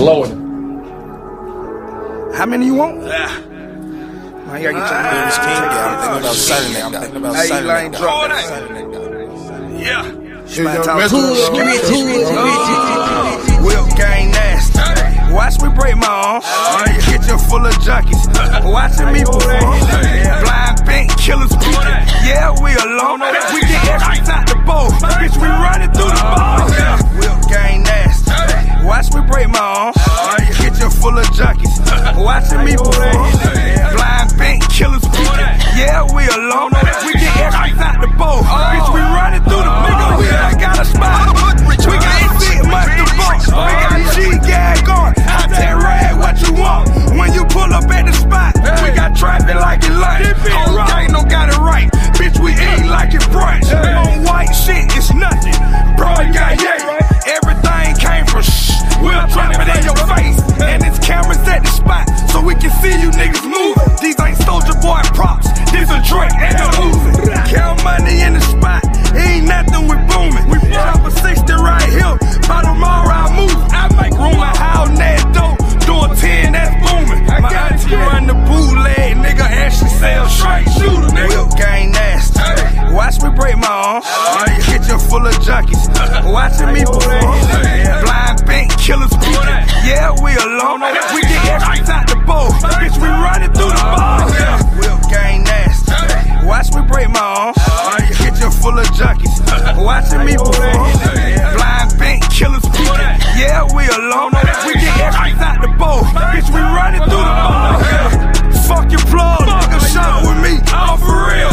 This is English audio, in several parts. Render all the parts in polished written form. Loaded. How many you want? I gotta get I'm thinking about Saturday. I'm thinking about Saturday. Yeah. Whip gang nasty. Watch me break my arm. Kitchen full of junkies. Watching me perform. Blind bank killers speaking. Yeah, we alone. We get extra out the bowl. Bitch, we running through the ball. Whip gang nasty. Watch me break my arm. Kitchen full of junkies. Watching me perform. Blind bank killers speaking. Yeah, we alone. We get extra out the bowl. Bitch, we running through the ball. I got a spot. We got big monster box. We got G-Gag on. Hot that rag, what you want? When you pull up at the spot, we got traffic like it light. Whole gang don't got it right. Bitch, we eat like it brunch. On white shit, it's nothing. Bro, you got yay. Everything came from shh. We'll drop it in your face. And it's cameras at the spot, so we can see you niggas move. These ain't Soulja Boy props. This a Drake and a Uzi. Count money in the spot. Ain't nothing we booming. We drop a 60 right here. By tomorrow I move. I make room. I howl that dope. Doing 10, that's booming. My auntie run the bootleg, nigga, and she sell straight shooter, nigga. Whip gang nasty. Watch me break my arm. Kitchen full of junkies. Watching me perform. Blind bank killers speaking. Yeah, we alone. We get extras out the bowl. Bitch, we running through the ball. Whip gang nasty. Watch me break my arm. Kitchen full of junkies. Watching me perform. Blind bank killers speaking. Yeah, we alone. We get extras out the bowl. Bitch, we running through the ball. Fuck your plug, nigga, shot with me. All for real.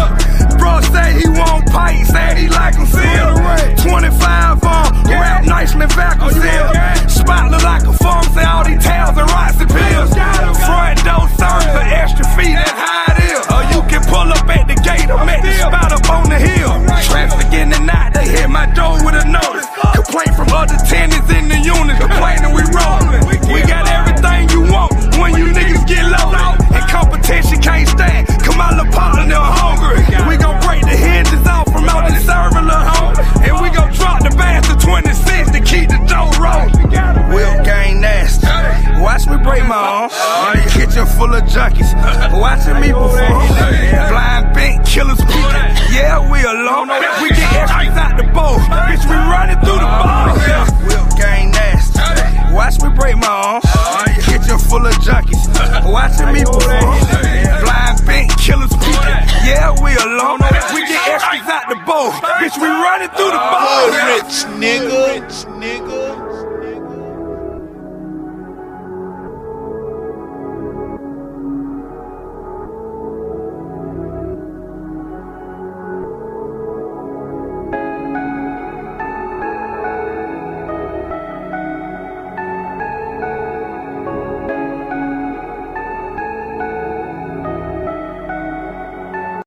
Bro say he want pipe, say he like him sealed. 25 on, rap nicely vacuum sealed. Spot look like a farm, say all these tails and rocks and pills. Front door serves an extra feet, that's how it is. Or you can pull up at the gate or make the spot up on the hill. Traffic in the night, they hit my door with a notice. Complaint from other tenants in the unit, complaining we rolling. We got everything you want when you niggas get low. Competition can't stand, come out the pot and they're hungry. We gon' break the hinges off from out the serving little home. And we gon' drop the bass to 26 to keep the dough rolling. Whip gang nasty. Watch me break my arm. Kitchen full of junkies. Watching me perform. Blind bank killers speaking. Yeah, we alone. We get extras out the bowl. Bitch, we running through the ball. Whip gang nasty. Watch me break my arm. Kitchen full of junkies. Watching me perform. Blind bank killers speaking. Yeah, we alone. We get extras out the bowl. Bitch, we running through the ball. Rich nigga.